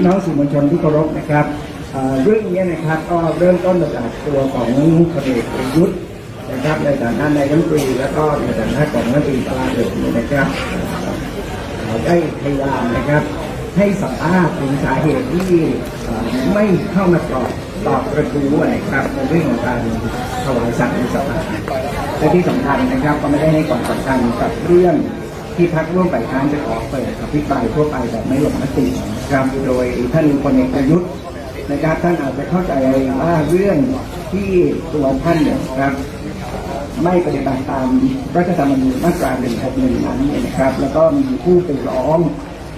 พี่น้องสื่อมวลชนที่เคารพนะครับเรื่องนี้นะครับก็เริ่มต้นมาจากตัวของพลเอกประยุทธ์นะครับในฐานะนายกรัฐมนตรีและก็ในฐานะของรัฐมนตรีกลาโหมนะครับได้พยายามนะครับให้สัมภาษณ์ถึงสาเหตุที่ไม่เข้ามาตอบกระทู้นะครับในเรื่องของการถวายสัตย์ในสภาและที่สำคัญนะครับก็ไม่ได้ให้ความสำคัญกับเรื่องที่พรรคร่วมฝ่ายค้านจะขอเปิดอภิปรายทั่วไปแบบไม่ลงมติครับโดยท่านพลเอกประยุทธ์นะครับท่านอาจจะเข้าใจว่าเรื่องที่ตัวท่านเนี่ยครับไม่ปฏิบัติตามรัฐธรรมนูญมาตรา161นั้นนะครับแล้วก็มีผู้ไปร้อง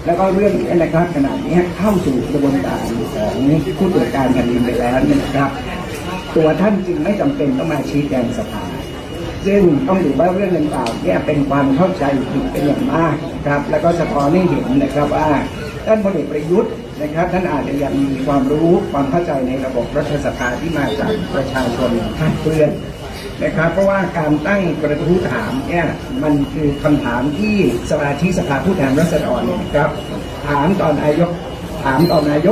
แล้วก็เรื่องนี้นะครับขณะนี้เข้าสู่กระบวนการของผู้ตรวจการแผ่นดินไปแล้วนะครับตัวท่านจึงไม่จำเป็นต้องมาชี้แจงสภาซึ่งต้องดูว่าเรื่องดังกล่าวเนี่ยเป็นความเข้าใจผิดเป็นอย่างมากครับแล้วก็สะท้อนให้เห็นนะครับว่าท่านพลเอกประยุทธ์นะครับท่านอาจจะยังมีความรู้ความเข้าใจในระบบรัฐสภาที่มาจากประชาชนท่านเพื่อนนะครับเพราะว่าการตั้งกระทู้ถามเนี่ยมันคือคำถามที่สมาชิกสภาผู้แทนราษฎรนะครับถามต่อนาย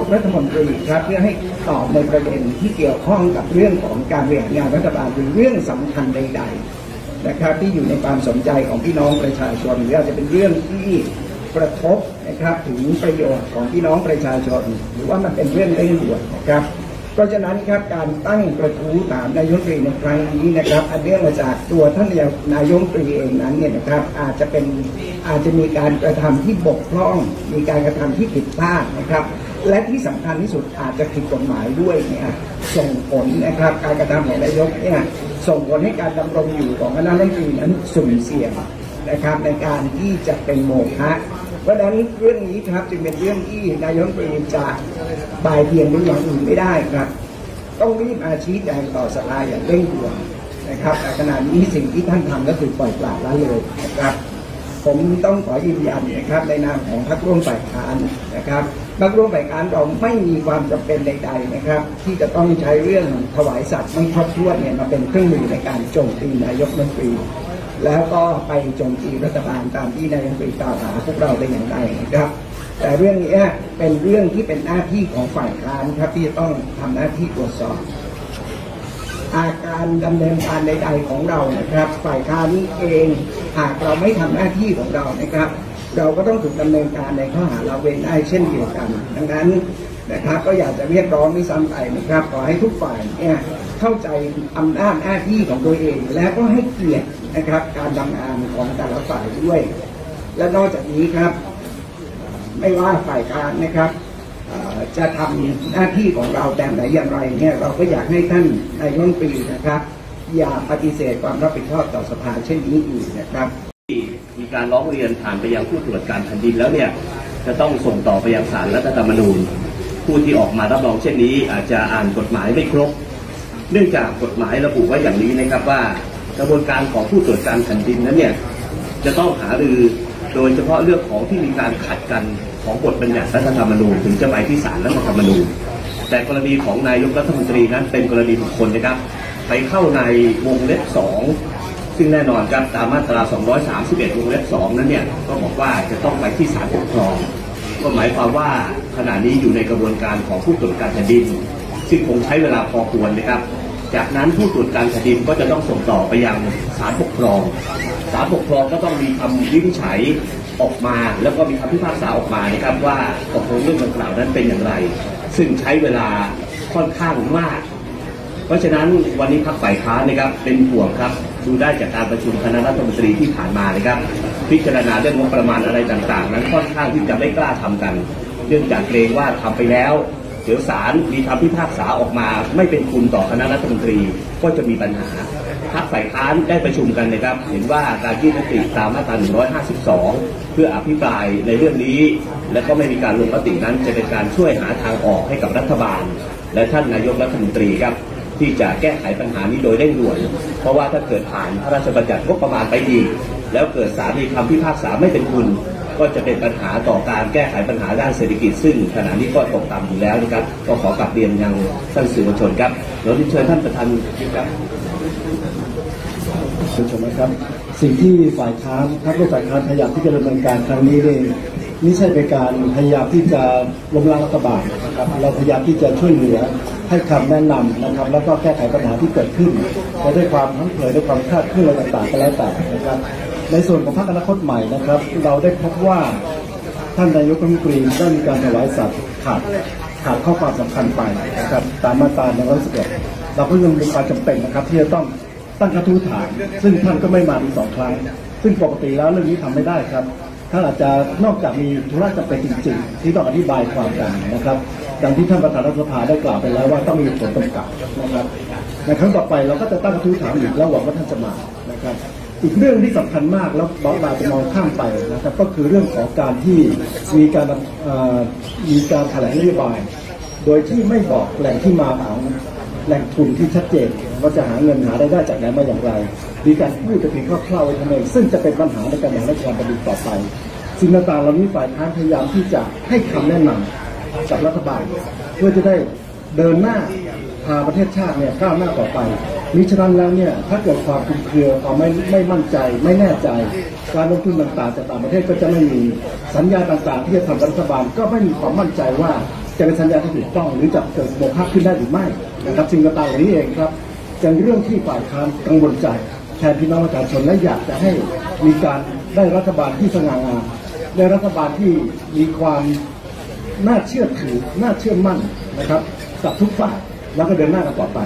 กรัฐมนตรีครับเพื่อให้ตอบในประเด็นที่เกี่ยวข้องกับเรื่องของการบริหารงานรัฐบาลหรือเรื่องสำคัญใดๆนะครับที่อยู่ในความสนใจของพี่น้องประชาชนหรืออาจจะเป็นเรื่องที่กระทบนะครับถึงประโยชน์ของพี่น้องประชาชนหรือว่ามันเป็นเรื่องเร่งด่วนนะครับเพราะฉะนั้นครับการตั้งกระทู้ถามนายกรัฐมนตรีในครั้งนี้นะครับอันเนื่องมาจากตัวท่านนายกรัฐมนตรีเองนั้นเนี่ยนะครับอาจจะมีการกระทำที่บกพร่องมีการกระทำที่ผิดพลาดนะครับและที่สำคัญที่สุดอาจจะผิดกฎหมายด้วยเนี่ยส่งผลนะครับการกระทำของนายกเนี่ยส่งผลให้การดำรงอยู่ของคณะรัฐมนตรีนั้นสุ่มเสี่ยงนะครับในการที่จะเป็นโมฆะเพราะฉะนั้นเรื่องนี้ครับจึงเป็นเรื่องที่นายกรัฐมนตรีจะบ่ายเบี่ยงหรือหวังอื่นไม่ได้ครับต้องรีบอาชี้แจงต่อสภาอย่างเร่งด่วนนะครับแต่ขณะนี้สิ่งที่ท่านทำก็คือปล่อยปละละเลยนะครับผมต้องขอยืนยันนะครับในนามของพรรคร่วมฝ่ายค้านนะครับพรรคร่วมฝ่ายค้านเราไม่มีความจำเป็นใดๆนะครับที่จะต้องใช้เรื่องถวายสัตย์ไม่ครบถ้วนเนี่ยมาเป็นเครื่องมือในการโจมตีนายกรัฐมนตรีแล้วก็ไปโจมตีรัฐบาลตามที่นายกรัฐมนตรีกล่าวหาพวกเราเป็นอย่างไรนะครับแต่เรื่องนี้เป็นเรื่องที่เป็นหน้าที่ของฝ่ายค้านครับที่จะต้องทำหน้าที่ตรวจสอบอาการดำเนินการใดๆของเรานะครับฝ่ายค้านนี้เองหากเราไม่ทำหน้าที่ของเรานะครับเราก็ต้องถูกดำเนินการในข้อหาละเว้นได้เช่นเดียวกันดังนั้นนะครับก็อยากจะเรียกร้องนี้ซ้ำไปนะครับขอให้ทุกฝ่ายเนี่ยเข้าใจอำนาจหน้าที่ของตัวเองและก็ให้เกียรตินะครับการทำงานของแต่ละฝ่ายด้วยและนอกจากนี้ครับไม่ว่าฝ่ายการนะครับจะทำหน้าที่ของเราแต่ไหนอย่างไรเนี่ยเราก็อยากให้ท่านนายกรัฐมนตรีนะครับอย่าปฏิเสธความรับผิดชอบต่อสภาเช่นนี้อีกนะครับที่มีการร้องเรียนผ่านไปยังผู้ตรวจการแผ่นดินแล้วเนี่ยจะต้องส่งต่อไปยังศาลรัฐธรรมนูญผู้ที่ออกมารับรองเช่นนี้อาจจะอ่านกฎหมายไม่ครบเนื่องจากกฎหมายระบุไว้อย่างนี้นะครับว่ากระบวนการของผู้ตรวจการแผ่นดินนั้นเนี่ยจะต้องหารือโดยเฉพาะเรื่องของที่มีการขัดกันของบทบัญญัติรัฐธรรมนูญถึงจะไปที่ศาลรัฐธรรมนูญแต่กรณีของนายกรัฐมนตรีนั้นเป็นกรณีบุคคลนะครับไปเข้าในวงเล็บ2ซึ่งแน่นอนครับตามมาตรา231วงเล็บ2นั้นเนี่ยก็บอกว่าจะต้องไปที่ศาลปกครองก็หมายความว่าขณะนี้อยู่ในกระบวนการของผู้ตรวจการแผ่นดินซึ่งคงใช้เวลาพอควรนะครับจากนั้นผู้ตรวจการแผ่นดินก็จะต้องส่งต่อไปยังศาลปกครองศาลปกครองก็ต้องมีคำวินิจฉัยออกมาแล้วก็มีคำพิพากษาออกมานะครับว่าตกลงเรื่องดังกล่าวนั้นเป็นอย่างไรซึ่งใช้เวลาค่อนข้างมากเพราะฉะนั้นวันนี้พรรคฝ่ายค้านนะครับเป็นห่วงครับดูได้จากการประชุมคณะรัฐมนตรีที่ผ่านมานะครับพิจารณาเรื่องงบประมาณอะไรต่างๆนั้นค่อนข้างที่จะไม่กล้าทำกันเนื่องจากเกรงว่าทำไปแล้วเดี๋ยวศาลมีคำพิพากษาออกมาไม่เป็นคุณต่อคณะรัฐมนตรีก็จะมีปัญหาพรรคฝ่ายค้านได้ประชุมกันนะครับเห็นว่าการยื่นมติตามมาตรา152เพื่ออภิปรายในเรื่องนี้และก็ไม่มีการลงมตินั้นจะเป็นการช่วยหาทางออกให้กับรัฐบาลและท่านนายกรัฐมนตรีครับที่จะแก้ไขปัญหานี้โดยเร่งด่วนเพราะว่าถ้าเกิดผ่านพระราชบัญญัติงบประมาณไปอีกแล้วเกิดศาลมีคำพิพากษาไม่เป็นคุณก็จะเป็นปัญหาต่อการแก้ไขปัญหาด้านเศรษฐกิจซึ่งขณะนี้ก็ตกต่ำอยู่แล้วนะครับก็ขอกลับเรียนยังท่านสื่อมวลชนครับเราเชิญท่านประธานครับท่านผู้ชมครับสิ่งที่ฝ่ายค้านพรรคฝ่ายค้านพยายามที่จะดำเนินการครั้งนี้เอง ไม่ใช่เป็นการพยายามที่จะล้มล้างรัฐบาลนะครับเราพยายามที่จะช่วยเหลือให้คำแนะนำนะครับแล้วก็แก้ไขปัญหาที่เกิดขึ้นและด้วยความทั้งเผยด้วยความคาดเคลื่อนต่างๆก็แล้วแต่นะครับในส่วนของพรรคอนาคตใหม่นะครับเราได้พบว่าท่านนายกรัฐมนตรีได้มีการถวายสัตย์ขาดข้อความสำคัญไปนะครับตามมาตรา111เราก็ยังมีความจำเป็นนะครับที่จะต้องตั้งกระทู้ถามซึ่งท่านก็ไม่มาถึง2ครั้งซึ่งปกติแล้วเรื่องนี้ทำไม่ได้ครับท่านอาจจะนอกจากมีธุระจำเป็นจริงๆที่ต้องอธิบายความกันนะครับดังที่ท่านประธานรัฐสภาได้กล่าวไปแล้วว่าต้องมีผลกำกับนะครับในครั้งต่อไปเราก็จะตั้งกระทู้ถามอีกแล้วหวังว่าท่านจะมานะครับอีกเรื่องที่สำคัญมากแล้วบางรายจะมองข้ามไปนะครับก็คือเรื่องของการที่มีการแถลงนโยบายโดยที่ไม่บอกแหล่งที่มาของแหล่งทุนที่ชัดเจนว่าจะหาเงินหารายได้จากไหนมาอย่างไรมีการพูดแต่เพียงคร่าวๆไว้เท่านั้นซึ่งจะเป็นปัญหาในการดำเนินการปฏิบัติต่อไปสิ่งต่างๆเหล่านี้ฝ่ายค้านพยายามที่จะให้คำแนะนำกับรัฐบาลเพื่อจะได้เดินหน้าพาประเทศชาติเนี่ยก้าวหน้าต่อไปมิฉะนั้นแล้วเนี่ยถ้าเกิดความคลุมเครือความไม่มั่นใจไม่แน่ใจการลงทุนต่างๆจากต่างประเทศก็จะไม่มีสัญญาต่างๆที่จะทำรัฐบาลก็ไม่มีความมั่นใจว่าจะเป็นสัญญาที่ถูกต้องหรือจะเกิดโมฆะขึ้นได้หรือไม่นะครับสิ่งต่างๆเหล่านี้เองครับเป็นเรื่องที่ฝ่ายค้านกังวลใจแทนพี่น้องประชาชนและอยากจะให้มีการได้รัฐบาลที่สง่างามได้รัฐบาลที่มีความน่าเชื่อถือน่าเชื่อมั่นนะครับกับทุกฝ่ายแล้วก็เดินหน้ากันต่อไป